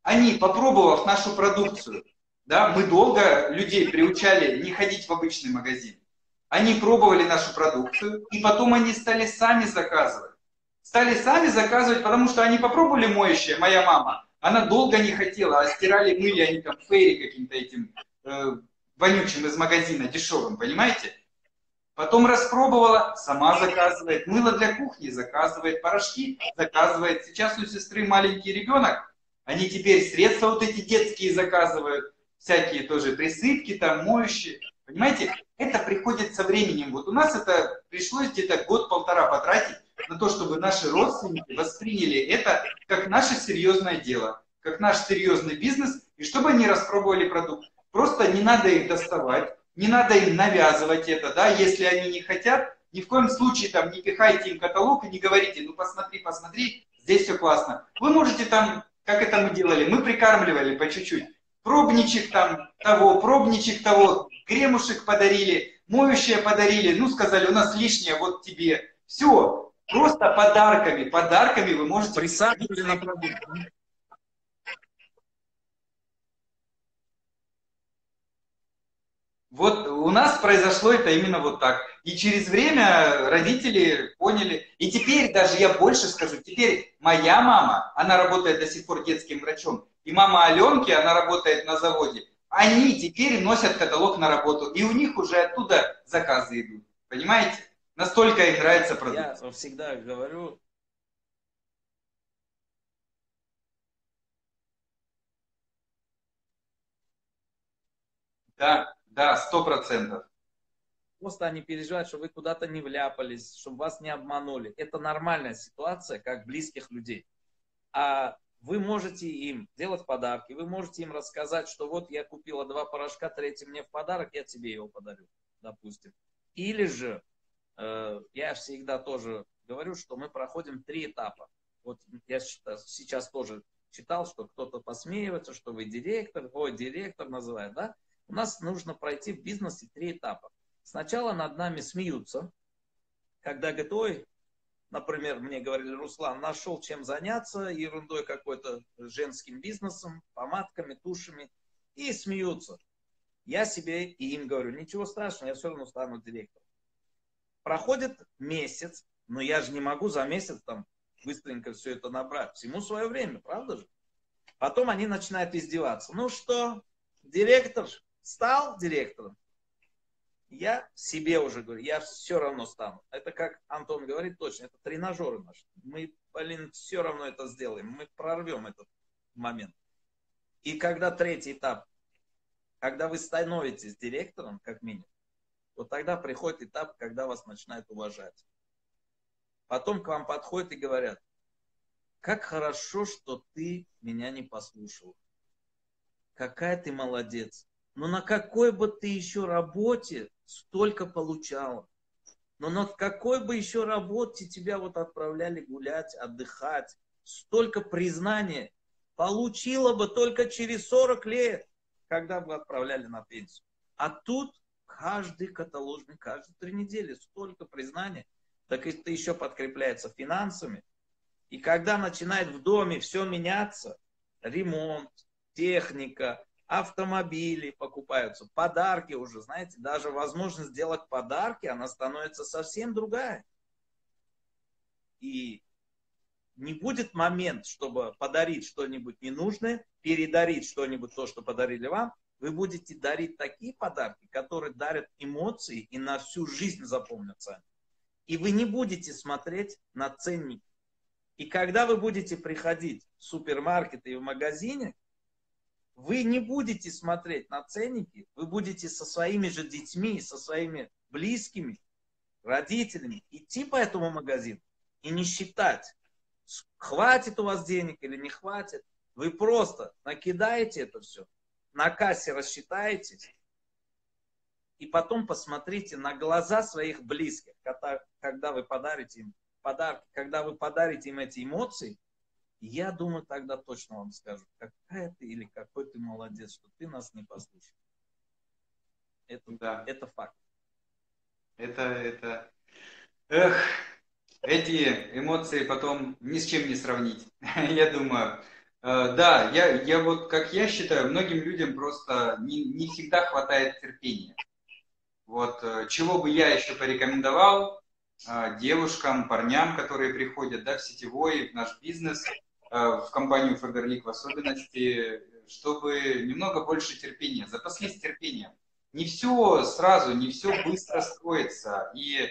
Они, попробовав нашу продукцию, да, мы долго людей приучали не ходить в обычный магазин. Они пробовали нашу продукцию, и потом они стали сами заказывать. Стали сами заказывать, потому что они попробовали моющее, моя мама, она долго не хотела, а стирали, мыли они там фейри каким-то этим э, вонючим из магазина, дешевым, понимаете? Потом распробовала, сама заказывает, мыло для кухни заказывает, порошки заказывает. Сейчас у сестры маленький ребенок, они теперь средства вот эти детские заказывают, всякие тоже присыпки там, моющие, понимаете? Это приходит со временем. Вот у нас это пришлось где-то год-полтора потратить на то, чтобы наши родственники восприняли это как наше серьезное дело, как наш серьезный бизнес, и чтобы они распробовали продукт. Просто не надо их доставать, не надо им навязывать это, да, если они не хотят, ни в коем случае там не пихайте им каталог и не говорите, ну посмотри, посмотри, здесь все классно. Вы можете там, как это мы делали, мы прикармливали по чуть-чуть, пробничек там того, пробничек того, кремушек подарили, моющее подарили, ну сказали, у нас лишнее, вот тебе, все. Просто подарками, подарками вы можете... Присадили на продукт. Вот у нас произошло это именно вот так. И через время родители поняли. И теперь даже я больше скажу. Теперь моя мама, она работает до сих пор детским врачом. И мама Аленки, она работает на заводе. Они теперь носят каталог на работу. И у них уже оттуда заказы идут. Понимаете? Настолько им нравится продукт. Я всегда говорю... Да, Да, сто процентов. Просто они переживают, что вы куда-то не вляпались, чтобы вас не обманули. Это нормальная ситуация, как близких людей. А вы можете им делать подарки, вы можете им рассказать, что вот я купила два порошка, третий мне в подарок, я тебе его подарю, допустим. Или же, э, я всегда тоже говорю, что мы проходим три этапа. Вот я сейчас тоже читал, что кто-то посмеивается, что вы директор, ой, директор называют, да? У нас нужно пройти в бизнесе три этапа. Сначала над нами смеются, когда говорят, ой, например, мне говорили, Руслан, нашел чем заняться, ерундой какой-то, женским бизнесом, помадками, тушами, и смеются. Я себе и им говорю, ничего страшного, я все равно стану директором. Проходит месяц, но я же не могу за месяц там быстренько все это набрать. Всему свое время, правда же? Потом они начинают издеваться. Ну что, директор стал директором? Я себе уже говорю, я все равно стану. Это как Антон говорит точно, это тренажеры наши. Мы, блин, все равно это сделаем. Мы прорвем этот момент. И когда третий этап, когда вы становитесь директором, как минимум, вот тогда приходит этап, когда вас начинают уважать. Потом к вам подходят и говорят, как хорошо, что ты меня не послушал. Какая ты молодец. Но на какой бы ты еще работе столько получала? Но на какой бы еще работе тебя вот отправляли гулять, отдыхать? Столько признания получила бы только через сорок лет, когда бы отправляли на пенсию. А тут каждый каталожник, каждые три недели столько признания, так это еще подкрепляется финансами. И когда начинает в доме все меняться, ремонт, техника, автомобили покупаются, подарки уже, знаете, даже возможность сделать подарки, она становится совсем другая. И не будет момент, чтобы подарить что-нибудь ненужное, передарить что-нибудь, то, что подарили вам, вы будете дарить такие подарки, которые дарят эмоции и на всю жизнь запомнятся. И вы не будете смотреть на ценники. И когда вы будете приходить в супермаркет и в магазине, вы не будете смотреть на ценники, вы будете со своими же детьми, со своими близкими, родителями идти по этому магазину и не считать, хватит у вас денег или не хватит. Вы просто накидаете это все, на кассе рассчитаетесь и потом посмотрите на глаза своих близких, когда, когда вы подарите им подарки, когда вы подарите им эти эмоции. Я думаю, тогда точно вам скажут, какая ты или какой ты молодец, что ты нас не послушал. Это, да. Это факт. Это, это... Эх, эти эмоции потом ни с чем не сравнить, я думаю. Э, да, я, я вот, как я считаю, многим людям просто не, не всегда хватает терпения. Вот, э, чего бы я еще порекомендовал э, девушкам, парням, которые приходят, да, в сетевой, в наш бизнес, в компанию Фаберлик в особенности, чтобы немного больше терпения, запаслись терпением. Не все сразу, не все быстро строится. И э,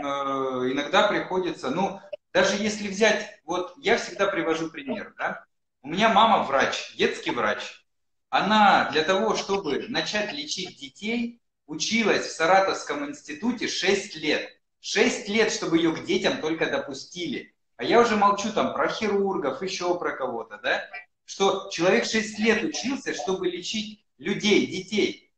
иногда приходится, ну, даже если взять, вот я всегда привожу пример, да? У меня мама врач, детский врач. Она для того, чтобы начать лечить детей, училась в Саратовском институте шесть лет. шесть лет, чтобы ее к детям только допустили. А я уже молчу там про хирургов, еще про кого-то, да? Что человек шесть лет учился, чтобы лечить людей, детей.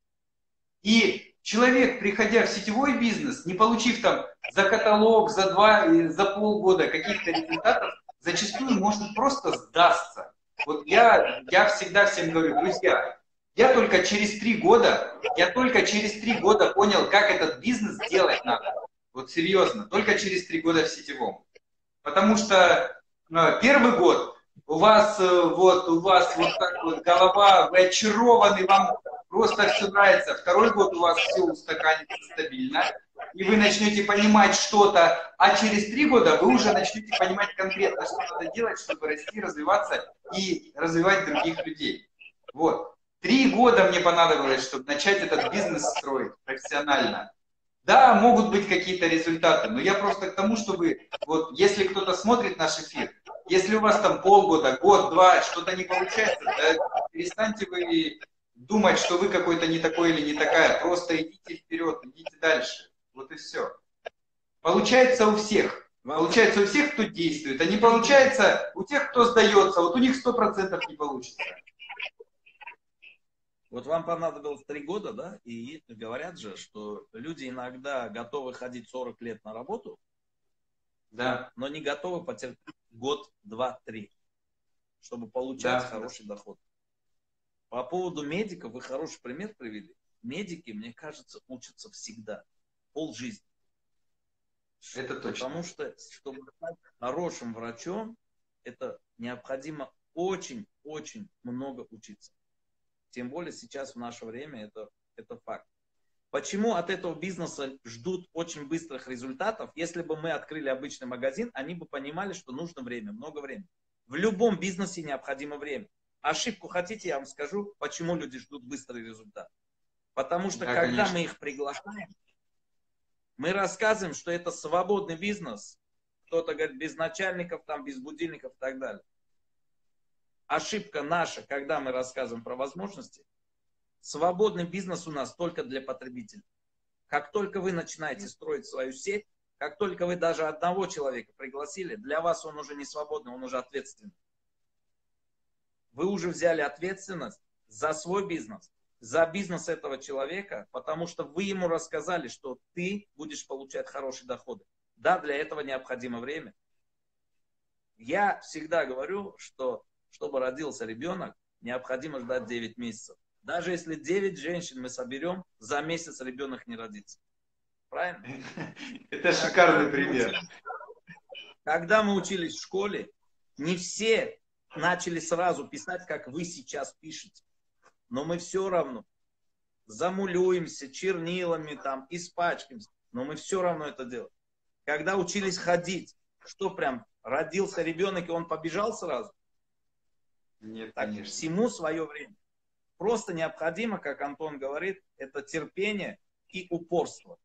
И человек, приходя в сетевой бизнес, не получив там за каталог, за два, за полгода каких-то результатов, зачастую может просто сдастся. Вот я, я всегда всем говорю, друзья, я только через три года, я только через три года понял, как этот бизнес делать надо. Вот серьезно, только через три года в сетевом. Потому что первый год у вас вот, у вас вот так вот голова, вы очарованы, вам просто все нравится. Второй год у вас все устаканится стабильно, и вы начнете понимать что-то, а через три года вы уже начнете понимать конкретно, что надо делать, чтобы расти, развиваться и развивать других людей. Вот. Три года мне понадобилось, чтобы начать этот бизнес строить профессионально. Да, могут быть какие-то результаты, но я просто к тому, чтобы, вот, если кто-то смотрит наш эфир, если у вас там полгода, год, два, что-то не получается, да, перестаньте вы думать, что вы какой-то не такой или не такая. Просто идите вперед, идите дальше. Вот и все. Получается у всех. Получается у всех, кто действует, а не получается у тех, кто сдается. Вот у них сто процентов не получится. Вот вам понадобилось три года, да? И говорят же, что люди иногда готовы ходить сорок лет на работу, да, но не готовы потерпеть год, два, три, чтобы получать да, хороший да. доход. По поводу медиков вы хороший пример привели. Медики, мне кажется, учатся всегда, полжизни. Это точно. Потому что, чтобы стать хорошим врачом, это необходимо очень-очень много учиться. Тем более сейчас в наше время это, это факт. Почему от этого бизнеса ждут очень быстрых результатов? Если бы мы открыли обычный магазин, они бы понимали, что нужно время, много времени. В любом бизнесе необходимо время. Ошибку хотите, я вам скажу, почему люди ждут быстрый результат. Потому что да, когда конечно. мы их приглашаем, мы рассказываем, что это свободный бизнес. Кто-то говорит, без начальников, там, без будильников и так далее. Ошибка наша, когда мы рассказываем про возможности. Свободный бизнес у нас только для потребителей. Как только вы начинаете строить свою сеть, как только вы даже одного человека пригласили, для вас он уже не свободный, он уже ответственный. Вы уже взяли ответственность за свой бизнес, за бизнес этого человека, потому что вы ему рассказали, что ты будешь получать хорошие доходы. Да, для этого необходимо время. Я всегда говорю, что чтобы родился ребенок, необходимо ждать девять месяцев. Даже если девять женщин мы соберем, за месяц ребенок не родится. Правильно? Это шикарный пример. Когда мы учились в школе, не все начали сразу писать, как вы сейчас пишете. Но мы все равно замулюемся чернилами, там, испачкаемся. Но мы все равно это делаем. Когда учились ходить, что прям родился ребенок и он побежал сразу? Нет, так, конечно. Всему свое время. Просто необходимо, как Антон говорит, это терпение и упорство.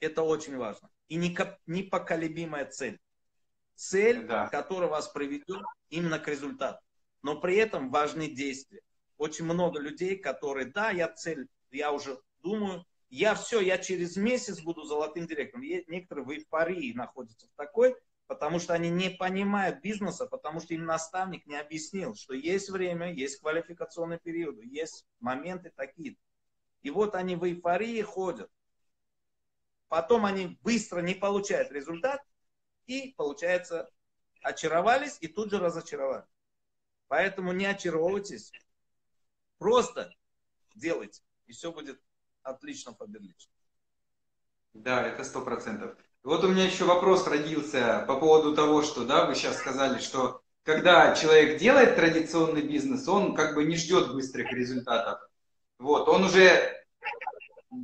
Это очень важно. И непоколебимая цель. Цель, да. которая вас приведет именно к результату. Но при этом важны действия. Очень много людей, которые, да, я цель, я уже думаю, я все, я через месяц буду золотым директором. Некоторые в эйфории находятся в такой, потому что они не понимают бизнеса, потому что им наставник не объяснил, что есть время, есть квалификационный период, есть моменты такие. И вот они в эйфории ходят. Потом они быстро не получают результат и, получается, очаровались и тут же разочаровались. Поэтому не очаровывайтесь. Просто делайте, и все будет отлично, фаберлично. Да, это сто процентов. Вот у меня еще вопрос родился по поводу того, что, да, вы сейчас сказали, что когда человек делает традиционный бизнес, он как бы не ждет быстрых результатов. Вот, он уже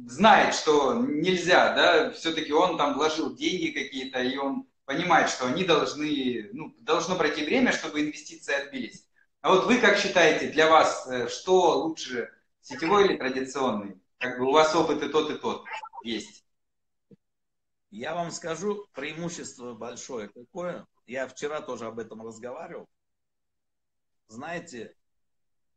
знает, что нельзя, да, все-таки он там вложил деньги какие-то, и он понимает, что они должны, ну, должно пройти время, чтобы инвестиции отбились. А вот вы как считаете, для вас что лучше, сетевой или традиционный? Как бы у вас опыт и тот, и тот есть. Я вам скажу, преимущество большое какое. Я вчера тоже об этом разговаривал. Знаете,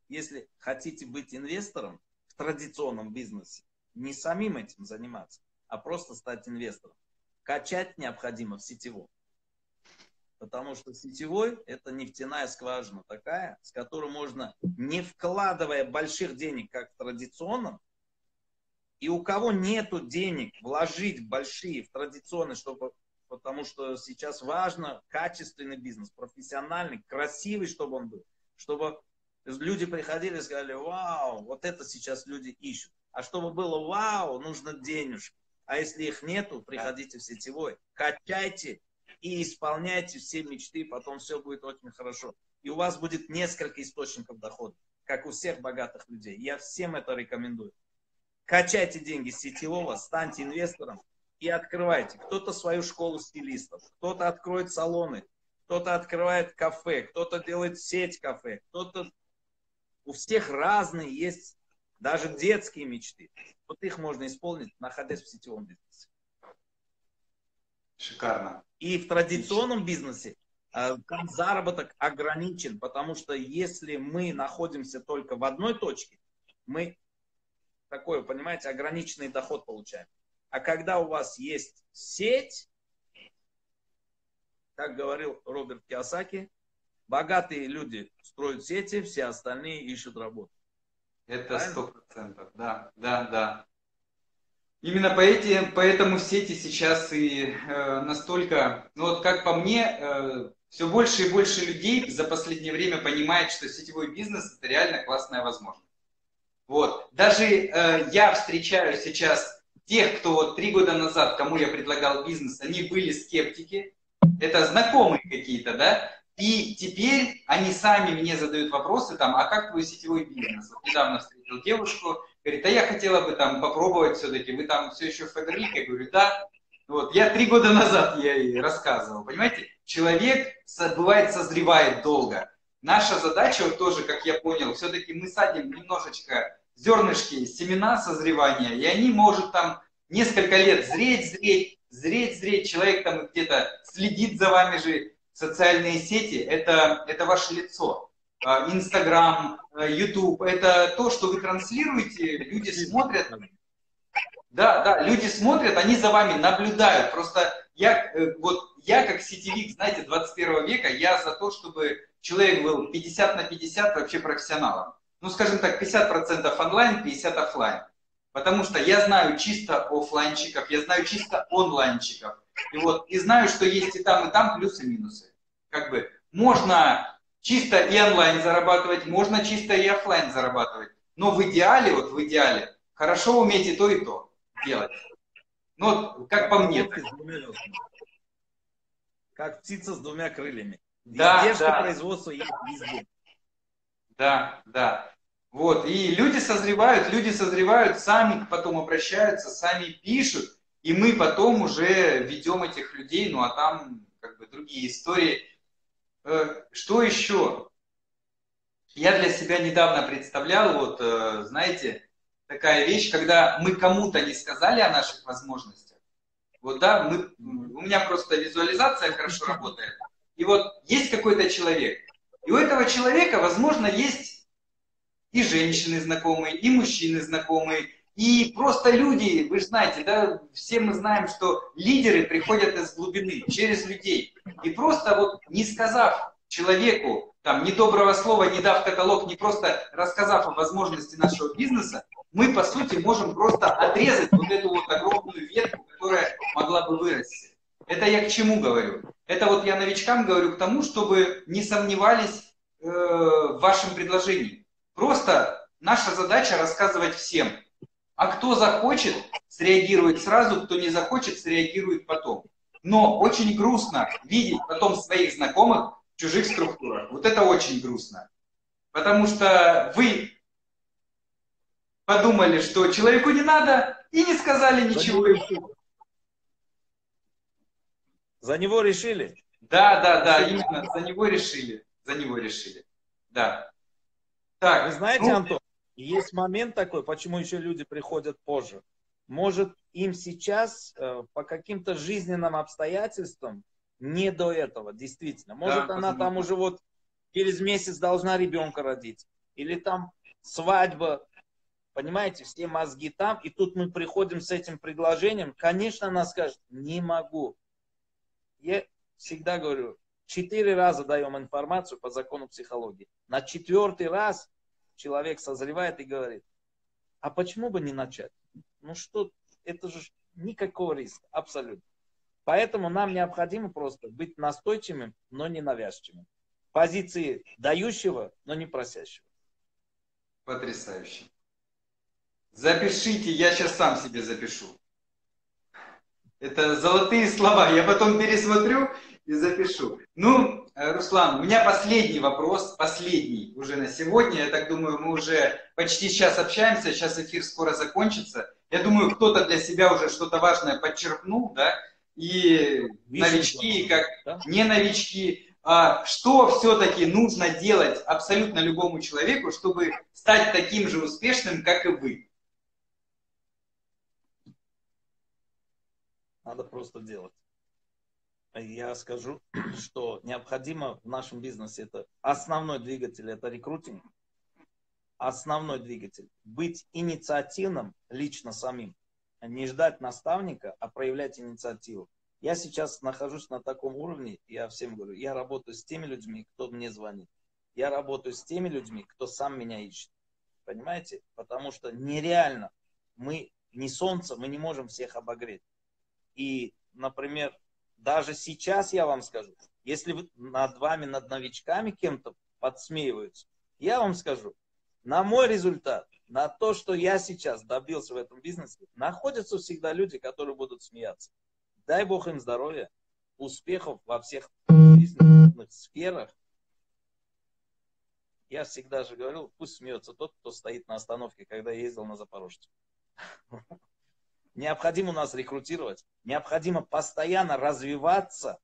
если хотите быть инвестором в традиционном бизнесе, не самим этим заниматься, а просто стать инвестором. Качать необходимо в сетевом. Потому что сетевой – это нефтяная скважина такая, с которой можно, не вкладывая больших денег, как в традиционном, и у кого нету денег вложить большие в традиционный, чтобы, потому что сейчас важно качественный бизнес, профессиональный, красивый, чтобы он был, чтобы люди приходили и сказали, вау, вот это сейчас люди ищут. А чтобы было вау, нужно денежки. А если их нету, приходите в сетевой, качайте и исполняйте все мечты, потом все будет очень хорошо. И у вас будет несколько источников дохода, как у всех богатых людей. Я всем это рекомендую. Качайте деньги с сетевого, станьте инвестором и открывайте. Кто-то свою школу стилистов, кто-то откроет салоны, кто-то открывает кафе, кто-то делает сеть кафе, кто-то... У всех разные есть даже детские мечты. Вот их можно исполнить, находясь в сетевом бизнесе. Шикарно. И в традиционном бизнесе э, заработок ограничен, потому что если мы находимся только в одной точке, мы такой, понимаете, ограниченный доход получаем. А когда у вас есть сеть, как говорил Роберт Киосаки, богатые люди строят сети, все остальные ищут работу. Это сто процентов, да, да, да. Именно по эти, поэтому сети сейчас и э, настолько, ну вот как по мне, э, все больше и больше людей за последнее время понимает, что сетевой бизнес – это реально классная возможность. Вот. Даже э, я встречаю сейчас тех, кто вот три года назад, кому я предлагал бизнес, они были скептики, это знакомые какие-то, да? И теперь они сами мне задают вопросы, там, а как твой сетевой бизнес? Вот недавно встретил девушку, говорит, а я хотела бы там попробовать все-таки, вы там все еще в Фаберлике? Я говорю, да. Вот, я три года назад я ей рассказывал, понимаете? Человек, бывает, созревает долго. Наша задача, вот тоже, как я понял, все-таки мы садим немножечко зернышки, семена созревания, и они, может, там несколько лет зреть, зреть, зреть, зреть. Человек там где-то следит за вами же. Социальные сети – это, это ваше лицо. Инстаграм, Ютуб – это то, что вы транслируете, люди смотрят. Да, да, люди смотрят, они за вами наблюдают. Просто я, вот я как сетевик, знаете, двадцать первого века, я за то, чтобы человек был пятьдесят на пятьдесят вообще профессионалом. Ну, скажем так, пятьдесят процентов онлайн, пятьдесят процентов офлайн. Потому что я знаю чисто офлайнщиков, я знаю чисто онлайнщиков. И вот, и знаю, что есть и там, и там плюсы и минусы. Как бы можно чисто и онлайн зарабатывать, можно чисто и офлайн зарабатывать. Но в идеале, вот в идеале, хорошо уметь и то, и то делать. Ну, как по мне. Как птица с двумя крыльями. Да, издержка да. производства есть везде. Да, да. Вот, и люди созревают, люди созревают, сами потом обращаются, сами пишут. И мы потом уже ведем этих людей, ну а там как бы другие истории. Что еще? Я для себя недавно представлял, вот, знаете, такая вещь, когда мы кому-то не сказали о наших возможностях. Вот, да, мы, у меня просто визуализация хорошо работает. И вот есть какой-то человек. И у этого человека, возможно, есть и женщины знакомые, и мужчины знакомые. И просто люди, вы же знаете, да, все мы знаем, что лидеры приходят из глубины, через людей. И просто вот не сказав человеку, там, ни доброго слова, не дав каталог, не просто рассказав о возможности нашего бизнеса, мы, по сути, можем просто отрезать вот эту вот огромную ветку, которая могла бы вырасти. Это я к чему говорю? Это вот я новичкам говорю к тому, чтобы не сомневались э, в вашем предложении. Просто наша задача рассказывать всем. А кто захочет, среагирует сразу, кто не захочет, среагирует потом. Но очень грустно видеть потом своих знакомых в чужих структурах. Вот это очень грустно. Потому что вы подумали, что человеку не надо, и не сказали ничего ему. За него решили? Да, да, да, именно, за него решили. За него решили, да. Так, вы знаете, Антон? Есть момент такой, почему еще люди приходят позже. Может, им сейчас э, по каким-то жизненным обстоятельствам не до этого, действительно. Может, да, она возможно. Там уже вот через месяц должна ребенка родить. Или там свадьба. Понимаете, все мозги там. И тут мы приходим с этим предложением. Конечно, она скажет, не могу. Я всегда говорю, четыре раза даем информацию по закону психологии. На четвертый раз человек созревает и говорит, а почему бы не начать? Ну что, это же никакого риска, абсолютно. Поэтому нам необходимо просто быть настойчивым, но не навязчивым. Позиции дающего, но не просящего. Потрясающе. Запишите, я сейчас сам себе запишу. Это золотые слова, я потом пересмотрю и запишу. Ну, Руслан, у меня последний вопрос, последний уже на сегодня. Я так думаю, мы уже почти сейчас общаемся, сейчас эфир скоро закончится. Я думаю, кто-то для себя уже что-то важное подчеркнул, да? И новички, и как не новички. А что все-таки нужно делать абсолютно любому человеку, чтобы стать таким же успешным, как и вы? Надо просто делать. Я скажу, что необходимо в нашем бизнесе, это основной двигатель, это рекрутинг. основной двигатель. Быть инициативным лично самим. Не ждать наставника, а проявлять инициативу. Я сейчас нахожусь на таком уровне, я всем говорю, я работаю с теми людьми, кто мне звонит. Я работаю с теми людьми, кто сам меня ищет. Понимаете? Потому что нереально. Мы не солнце, мы не можем всех обогреть. И, например, даже сейчас я вам скажу, если вы над вами, над новичками кем-то подсмеиваются, я вам скажу, на мой результат, на то, что я сейчас добился в этом бизнесе, находятся всегда люди, которые будут смеяться. Дай Бог им здоровья, успехов во всех жизненных сферах. Я всегда же говорил, пусть смеется тот, кто стоит на остановке, когда я ездил на Запорожье. Необходимо нас рекрутировать, необходимо постоянно развиваться,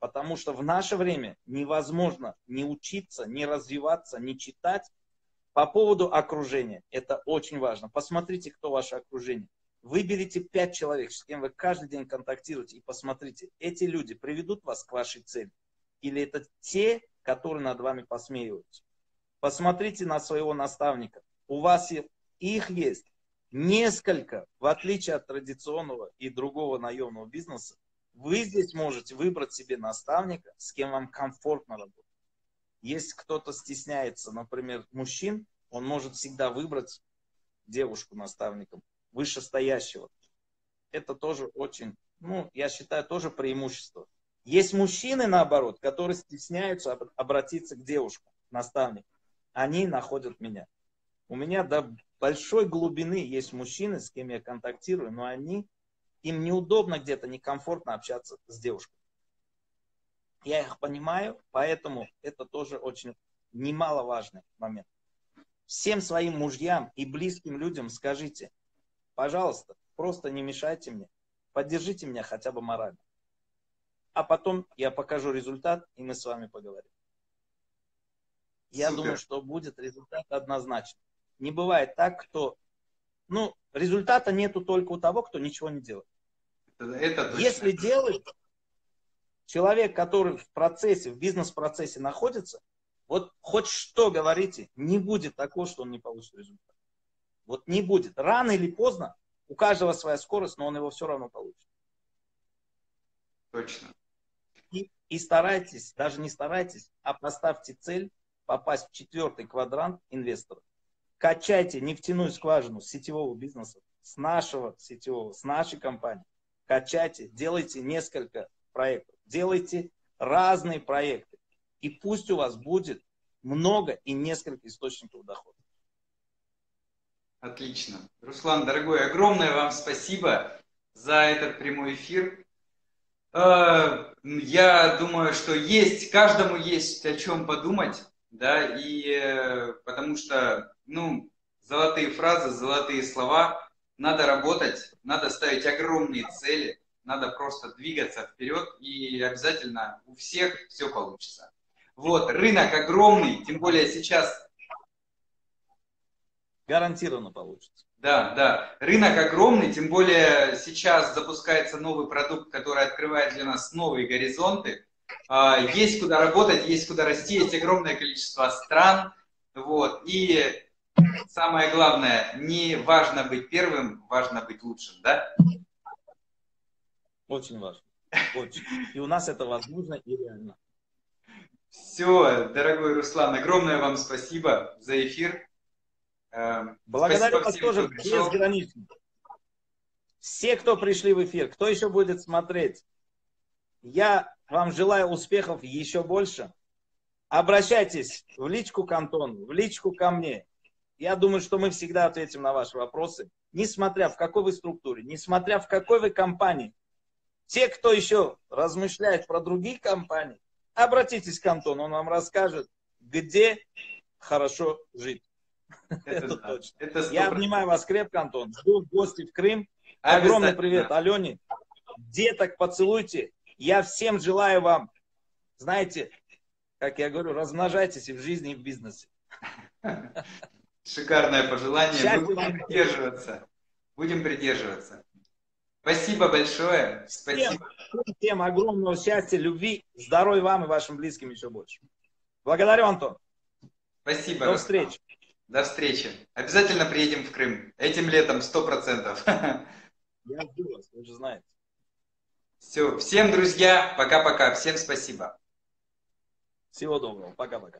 потому что в наше время невозможно не учиться, не развиваться, не читать. По поводу окружения, это очень важно. Посмотрите, кто ваше окружение. Выберите пять человек, с кем вы каждый день контактируете, и посмотрите, эти люди приведут вас к вашей цели. Или это те, которые над вами посмеиваются. Посмотрите на своего наставника. У вас их есть несколько, в отличие от традиционного и другого наемного бизнеса. Вы здесь можете выбрать себе наставника, с кем вам комфортно работать. Если кто-то стесняется, например, мужчин, он может всегда выбрать девушку наставником, вышестоящего. Это тоже очень, ну, я считаю, тоже преимущество. Есть мужчины, наоборот, которые стесняются обратиться к девушкам, наставникам. Они находят меня. У меня до большой глубины есть мужчины, с кем я контактирую, но они, им неудобно где-то, некомфортно общаться с девушкой. Я их понимаю, поэтому это тоже очень немаловажный момент. Всем своим мужьям и близким людям скажите, пожалуйста, просто не мешайте мне, поддержите меня хотя бы морально. А потом я покажу результат, и мы с вами поговорим. Я Супер. думаю, что будет результат однозначно. Не бывает так, кто... Ну, результата нету только у того, кто ничего не делает. Это точно. Если делает, человек, который в процессе, в бизнес-процессе находится, вот хоть что говорите, не будет такого, что он не получит результат. Вот не будет. Рано или поздно, у каждого своя скорость, но он его все равно получит. Точно. И, и старайтесь, даже не старайтесь, а поставьте цель попасть в четвертый квадрант инвесторов. Качайте нефтяную скважину с сетевого бизнеса, с нашего сетевого, с нашей компании. Качайте, делайте несколько проектов, делайте разные проекты. И пусть у вас будет много и несколько источников дохода. Отлично. Руслан, дорогой, огромное вам спасибо за этот прямой эфир. Я думаю, что есть, каждому есть о чем подумать, да, и потому что, ну, золотые фразы, золотые слова, надо работать, надо ставить огромные цели, надо просто двигаться вперед, и обязательно у всех все получится. Вот, рынок огромный, тем более сейчас. Гарантированно получится. Да, да. Рынок огромный, тем более сейчас запускается новый продукт, который открывает для нас новые горизонты. Есть куда работать, есть куда расти, есть огромное количество стран. Вот. И самое главное, не важно быть первым, важно быть лучшим, да? Очень важно. Очень. И у нас это возможно и реально. Все, дорогой Руслан, огромное вам спасибо за эфир. Благодарю вас тоже безгранично. Все, кто пришли в эфир, кто еще будет смотреть, я вам желаю успехов еще больше. Обращайтесь в личку к Антону, в личку ко мне. Я думаю, что мы всегда ответим на ваши вопросы. Несмотря в какой вы структуре, несмотря в какой вы компании. Те, кто еще размышляет про другие компании, обратитесь к Антону, он вам расскажет, где хорошо жить. Это точно. Я обнимаю вас крепко, Антон. Жду в гости в Крым. Огромный привет Алене. Деток поцелуйте. Я всем желаю вам, знаете, как я говорю, размножайтесь и в жизни, и в бизнесе. Шикарное пожелание. Будем придерживаться. Будем придерживаться. Спасибо большое. Спасибо. Всем, всем огромного счастья, любви, здоровья вам и вашим близким еще больше. Благодарю, Антон. Спасибо. До встречи. До встречи. Обязательно приедем в Крым. Этим летом сто процентов. Я жду вас, вы же знаете. Все. Всем, друзья, пока-пока. Всем спасибо. Всего доброго. Пока-пока.